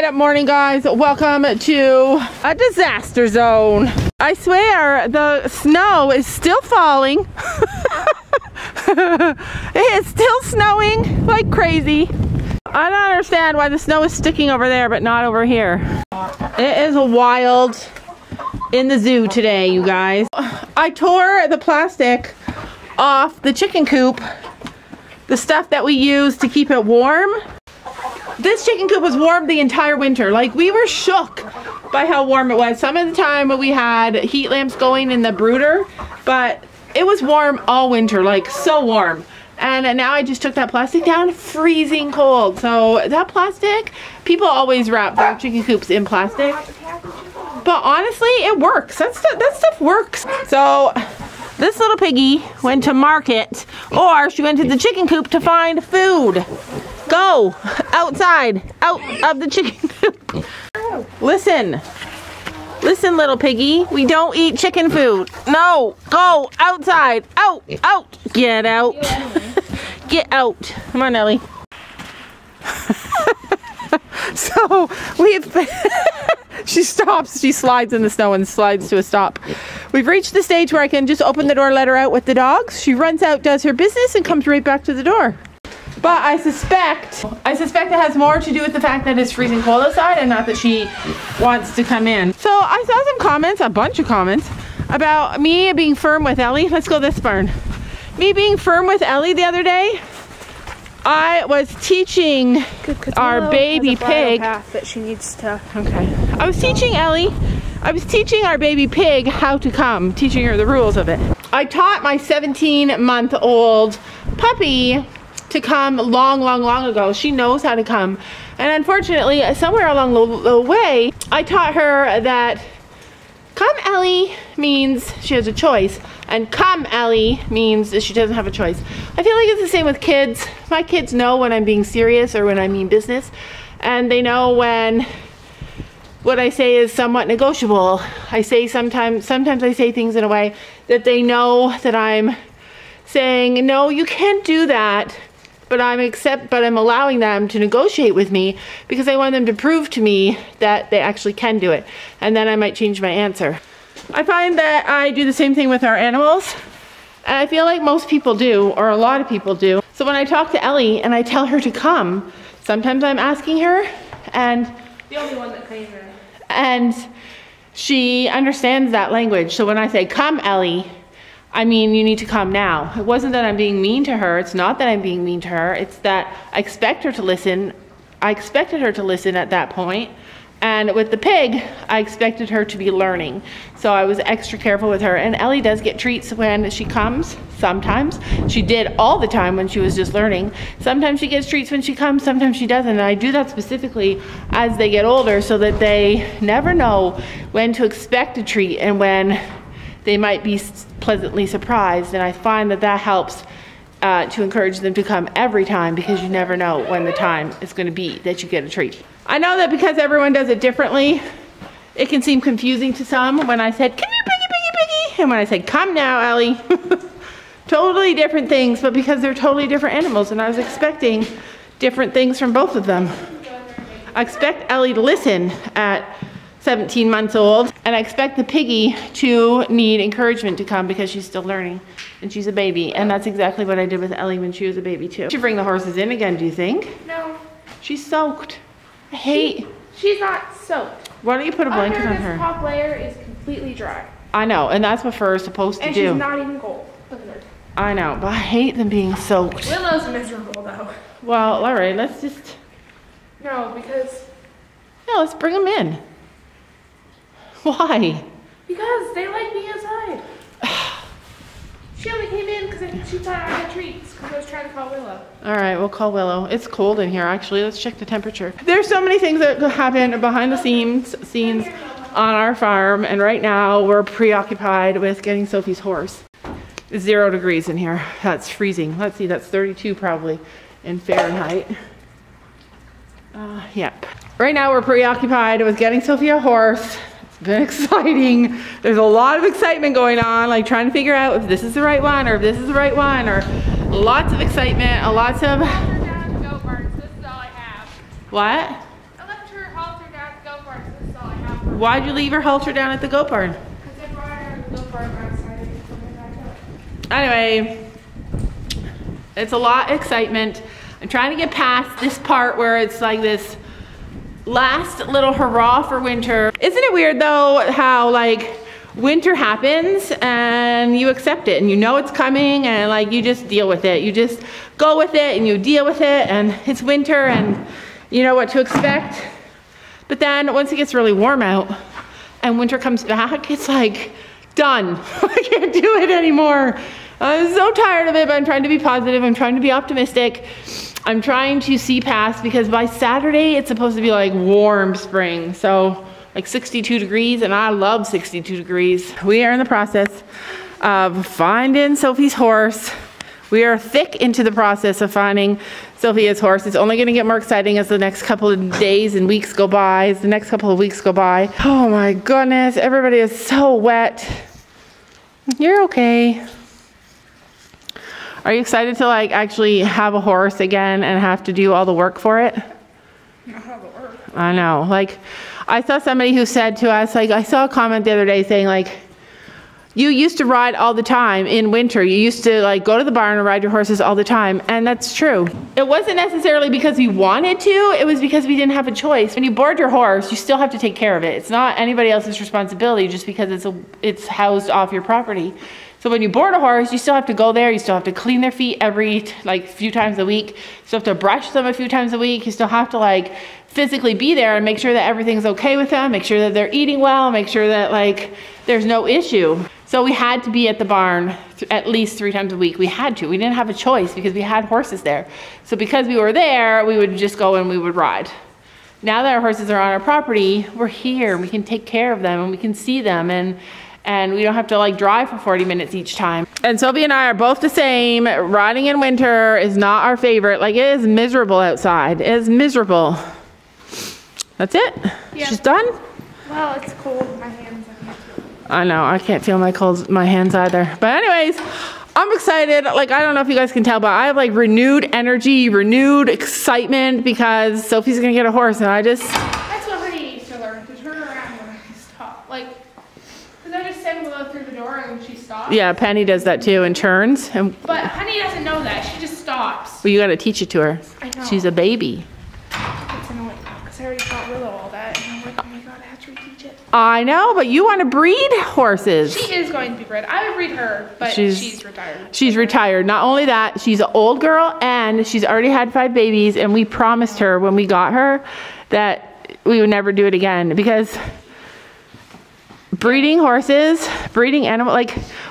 Right up morning, guys. Welcome to a disaster zone. I swear the snow is still falling. It is still snowing like crazy. I don't understand why the snow is sticking over there but not over here. It is wild in the zoo today, you guys. I tore the plastic off the chicken coop, the stuff that we use to keep it warm. This chicken coop was warm the entire winter. Like, we were shook by how warm it was. Some of the time we had heat lamps going in the brooder, but it was warm all winter, like so warm. And now I just took that plastic down, freezing cold. So that plastic, people always wrap their chicken coops in plastic, but honestly, it works. That stuff works. So this little piggy went to market, or she went to the chicken coop to find food. Go outside, out of the chicken coop. Listen, little piggy, we don't eat chicken food. No, go outside, out. Get out. Get out. Come on, Ellie. So we've she slides in the snow and slides to a stop. We've reached the stage where I can just open the door, let her out with the dogs. She runs out, does her business, and comes right back to the door. But I suspect it has more to do with the fact that it's freezing cold outside and not that she wants to come in. So I saw some comments, a bunch of comments, about me being firm with Ellie. Let's go this barn. Me being firm with Ellie the other day. I was teaching our baby pig that she needs to. Okay. I was teaching our baby pig how to come, teaching her the rules of it. I taught my 17-month-old puppy to come long, long, long ago. She knows how to come. And unfortunately, somewhere along the way, I taught her that come Ellie means she has a choice, and come Ellie means that she doesn't have a choice. I feel like it's the same with kids. My kids know when I'm being serious or when I mean business, and they know when what I say is somewhat negotiable. I say sometimes I say things in a way that they know that I'm saying, no, you can't do that, but I'm allowing them to negotiate with me because I want them to prove to me that they actually can do it. And then I might change my answer. I find that I do the same thing with our animals. And I feel like most people do, or a lot of people do. So when I talk to Ellie and I tell her to come, sometimes I'm asking her, and the only one that came here, and she understands that language. So when I say, come Ellie, I mean, you need to come now. It wasn't that I'm being mean to her. It's not that I'm being mean to her. It's that I expect her to listen. I expected her to listen at that point. And with the pig, I expected her to be learning. So I was extra careful with her. And Ellie does get treats when she comes, sometimes. She did all the time when she was just learning. Sometimes she gets treats when she comes, sometimes she doesn't. And I do that specifically as they get older so that they never know when to expect a treat and when they might be pleasantly surprised, and I find that that helps to encourage them to come every time, because you never know when the time is going to be that you get a treat. I know that because everyone does it differently, it can seem confusing to some when I said, come here, piggy, piggy, piggy, and when I said, come now, Ellie. Totally different things, but because they're totally different animals, and I was expecting different things from both of them. I expect Ellie to listen at 17 months old, and I expect the piggy to need encouragement to come because she's still learning and she's a baby, and that's exactly what I did with Ellie when she was a baby too. Should bring the horses in again, do you think? No. She's soaked. I hate. She's not soaked. Why don't you put a blanket on her? This top layer is completely dry. I know, and that's what fur is supposed to do. And she's not even cold. Look at her. I know, but I hate them being soaked. Willow's miserable though. Well, all right, let's just. No, because. No, let's bring them in. Why? Because they like me outside. She only came in because I think she thought I had treats because I was trying to call Willow. All right, we'll call Willow. It's cold in here, actually. Let's check the temperature. There's so many things that happen behind the scenes on our farm, and right now we're preoccupied with getting Sophie's horse. It's 0 degrees in here. That's freezing. Let's see, that's 32 probably in Fahrenheit. Yep. Right now we're preoccupied with getting Sophie a horse. Been exciting. There's a lot of excitement going on, like trying to figure out if this is the right one or if this is the right one, or lots of excitement, lots of. I left her down to go birds. This is all I have. What? I left her all Why'd you leave her halter down at the goat barn? Because I brought her to the goat barn outside and put her back up. Anyway, it's a lot of excitement. I'm trying to get past this part where it's like this last little hurrah for winter. Isn't it weird though how like winter happens and you accept it and you know it's coming and like you just deal with it. You just go with it and you deal with it and it's winter and you know what to expect. But then once it gets really warm out and winter comes back, it's like done. I can't do it anymore. I'm so tired of it, but I'm trying to be positive. I'm trying to be optimistic. I'm trying to see past, because by Saturday it's supposed to be like warm spring. So like 62 degrees, and I love 62 degrees. We are in the process of finding Sophie's horse. We are thick into the process of finding Sophia's horse. It's only gonna get more exciting as the next couple of days and weeks go by, as the next couple of weeks go by. Oh my goodness, everybody is so wet. You're okay. Are you excited to like actually have a horse again and have to do all the work for it? Not all the work. I know, like I saw somebody who said to us, like I saw a comment the other day saying like, you used to ride all the time in winter. You used to like go to the barn and ride your horses all the time. And that's true. It wasn't necessarily because we wanted to, it was because we didn't have a choice. When you board your horse, you still have to take care of it. It's not anybody else's responsibility just because it's housed off your property. So when you board a horse, you still have to go there. You still have to clean their feet every like few times a week. You still have to brush them a few times a week. You still have to like physically be there and make sure that everything's okay with them. Make sure that they're eating well. Make sure that like there's no issue. So we had to be at the barn at least 3 times a week. We had to. We didn't have a choice because we had horses there. So because we were there, we would just go and we would ride. Now that our horses are on our property, we're here. We can take care of them and we can see them, and we don't have to like drive for 40 minutes each time. And Sophie and I are both the same. Riding in winter is not our favorite. Like it is miserable outside. It is miserable. That's it? Yeah. She's done? Well, it's cold. My hands are cold. I know, I can't feel my hands either. But anyways, I'm excited. Like, I don't know if you guys can tell, but I have like renewed energy, renewed excitement because Sophie's gonna get a horse and I just... That's what Honey needs to learn, to turn around when I stop. Like, cause I just send Willow through the door and she stops. Yeah, Penny does that too and turns. And but Honey doesn't know that, she just stops. Well, you gotta teach it to her. I know. She's a baby. It's annoying, cause I already taught Willow all that. I know, but you want to breed horses. She is going to be bred. I would breed her, but she's retired. She's retired. Not only that, she's an old girl and she's already had 5 babies, and we promised her when we got her that we would never do it again, because breeding horses, breeding animals, like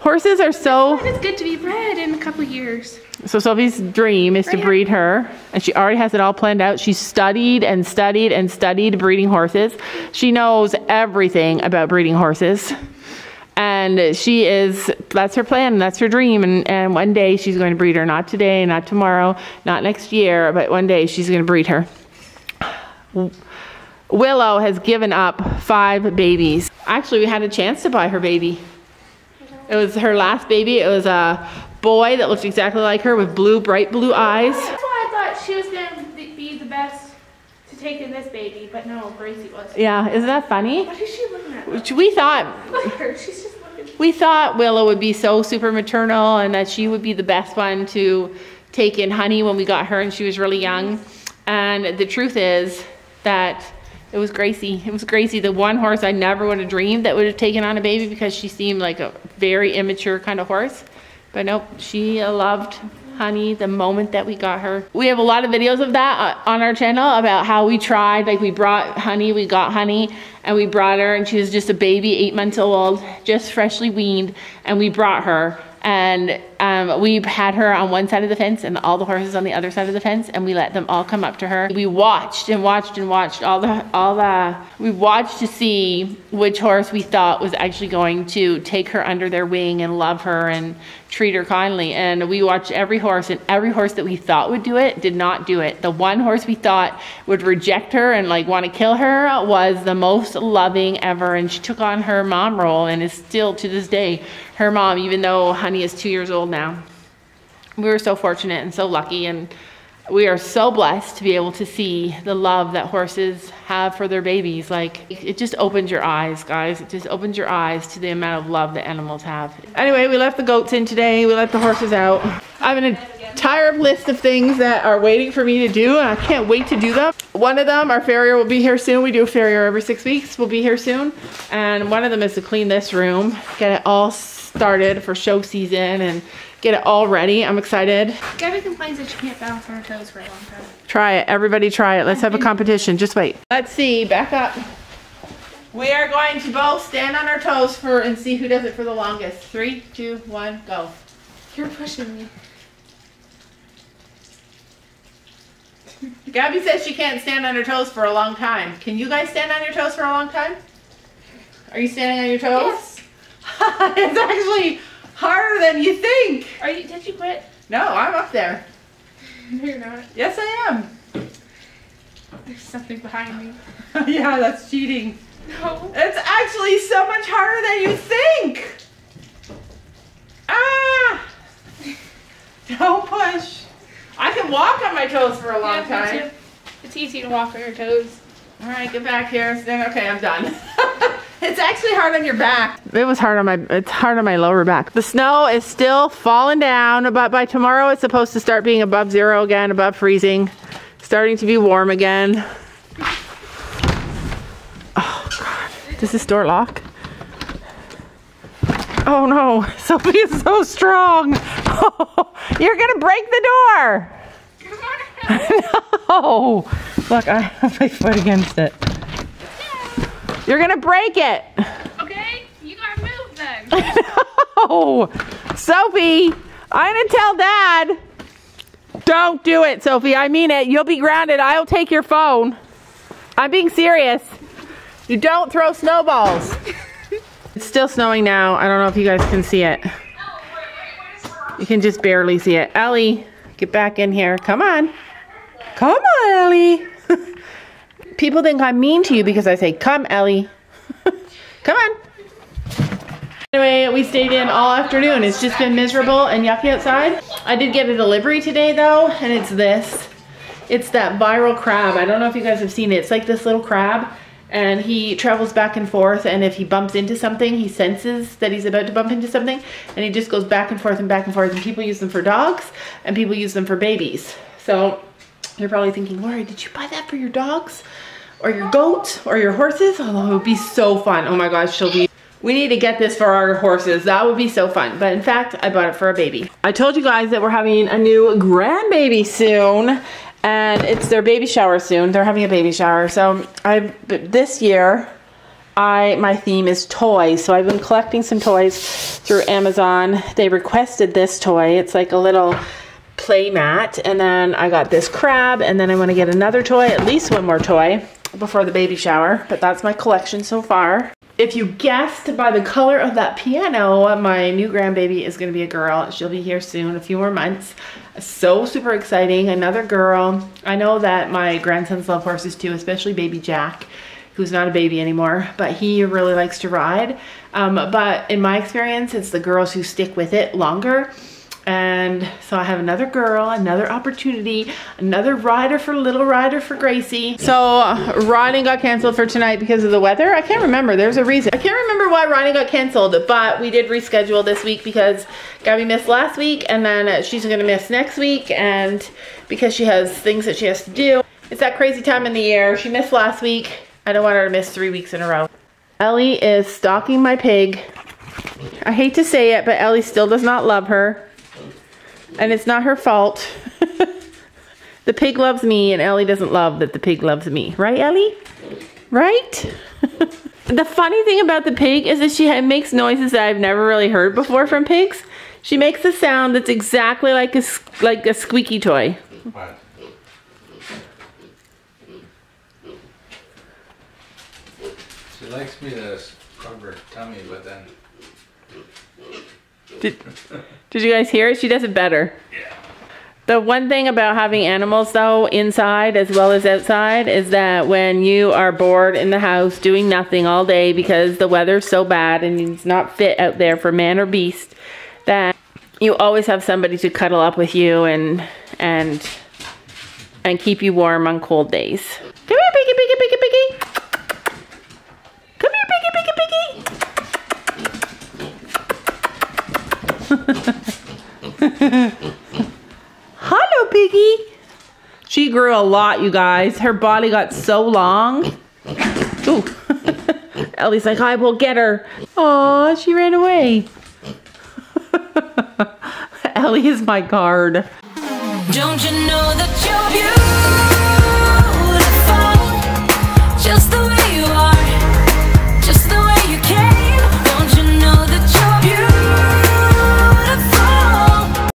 horses are so... It's good to be bred in a couple years. So Sophie's dream is to breed her, and she already has it all planned out. She's studied and studied and studied breeding horses. She knows everything about breeding horses, and she is, that's her plan, that's her dream, and one day she's going to breed her. Not today, not tomorrow, not next year, but one day she's going to breed her. Willow has given up 5 babies. Actually, we had a chance to buy her baby. It was her last baby. It was a boy that looked exactly like her with blue, bright blue eyes. That's why I thought she was gonna be the best to take in this baby, but no, Gracie wasn't. Yeah, isn't that funny? What is she looking at? Which we thought, look at her. She's just looking. We thought Willow would be so super maternal and that she would be the best one to take in Honey when we got her and she was really young. And the truth is that it was Gracie. It was Gracie, the one horse I never would have dreamed that would have taken on a baby, because she seemed like a very immature kind of horse. But nope, she loved Honey the moment that we got her. We have a lot of videos of that on our channel about how we tried, like we brought Honey, we got Honey, and we brought her, and she was just a baby, 8 months old, just freshly weaned, and we brought her. And we had her on one side of the fence and all the horses on the other side of the fence, and we let them all come up to her. We watched and watched and watched we watched to see which horse we thought was actually going to take her under their wing and love her and treat her kindly. And we watched every horse, and every horse that we thought would do it did not do it. The one horse we thought would reject her and like want to kill her was the most loving ever, and she took on her mom role and is still to this day her mom, even though Honey is 2 years old now. We were so fortunate and so lucky, and We are so blessed to be able to see the love that horses have for their babies. Like, it just opens your eyes, guys. It just opens your eyes to the amount of love that animals have. Anyway, we left the goats in today. We let the horses out. I have an entire list of things that are waiting for me to do, and I can't wait to do them. One of them, our farrier will be here soon. We do a farrier every 6 weeks. We'll be here soon. And one of them is to clean this room, get it all started for show season and get it all ready. I'm excited. Gabby complains that she can't bounce on her toes for a long time. Try it. Everybody try it. Let's have a competition. Just wait. Let's see. Back up. We are going to both stand on our toes and see who does it for the longest. 3, 2, 1, go. You're pushing me. Gabby says she can't stand on her toes for a long time. Can you guys stand on your toes for a long time? Are you standing on your toes? Yes. It's actually harder than you think. Did you quit? No, I'm up there. No, you're not. Yes, I am. There's something behind me. Yeah, that's cheating. No. It's actually so much harder than you think. Ah! Don't push. I can walk on my toes for a long time. It's easy to walk on your toes. All right, get back here. Okay, I'm done. It's actually hard on your back. It's hard on my lower back. The snow is still falling down, but by tomorrow it's supposed to start being above zero again, above freezing, starting to be warm again. Oh God, does this door lock? Oh no, Sophie is so strong. Oh, you're gonna break the door. No, look, I have my foot against it. You're gonna break it. Okay, you gotta move then. No, Sophie, I'm gonna tell Dad. Don't do it, Sophie, I mean it. You'll be grounded, I'll take your phone. I'm being serious. You don't throw snowballs. It's still snowing now. I don't know if you guys can see it. You can just barely see it. Ellie, get back in here, come on. Come on, Ellie. People think I'm mean to you because I say, come, Ellie. Come on. Anyway, we stayed in all afternoon. It's just been miserable and yucky outside. I did get a delivery today, though, and it's this. It's that viral crab. I don't know if you guys have seen it. It's like this little crab, and he travels back and forth, and if he bumps into something, he senses that he's about to bump into something, and he just goes back and forth and back and forth, and people use them for dogs, and people use them for babies. So you're probably thinking, Lori, did you buy that for your dogs? Or your goat, or your horses? Although it would be so fun. Oh my gosh, we need to get this for our horses. That would be so fun. But in fact, I bought it for a baby. I told you guys that we're having a new grandbaby soon, and it's their baby shower soon. They're having a baby shower. So this year, my theme is toys. So I've been collecting some toys through Amazon. They requested this toy. It's like a little play mat, and then I got this crab, and then I want to get another toy, at least one more toy, before the baby shower. But that's my collection so far. If you guessed by the color of that piano, my new grandbaby is going to be a girl. She'll be here soon, a few more months. So super exciting, another girl. I know that my grandsons love horses too, especially baby Jack, who's not a baby anymore, but he really likes to ride. But in my experience, it's the girls who stick with it longer. And so I have another girl, another opportunity, another little rider for Gracie. So riding got canceled for tonight because of the weather. I can't remember, there's a reason. I can't remember why riding got canceled, but we did reschedule this week because Gabby missed last week, and then she's gonna miss next week, and because she has things that she has to do. It's that crazy time in the year. She missed last week. I don't want her to miss 3 weeks in a row. Ellie is stalking my pig. I hate to say it, but Ellie still does not love her. And it's not her fault. The pig loves me, and Ellie doesn't love that the pig loves me. Right, Ellie? Right? The funny thing about the pig is that she makes noises that I've never really heard before from pigs. She makes a sound that's exactly like a squeaky toy. What? She likes me to scrub her tummy, but then... Did you guys hear it? She does it better. Yeah. The one thing about having animals, though, inside as well as outside, is that when you are bored in the house doing nothing all day because the weather's so bad and it's not fit out there for man or beast, that you always have somebody to cuddle up with you and and keep you warm on cold days. Come here, piggy, piggy, piggy, piggy. Come here, piggy, piggy, piggy. Hello, piggy. She grew a lot, you guys. Her body got so long. Ooh. Ellie's like, I will get her. Aw, she ran away. Ellie is my guard. Don't you know that you'll be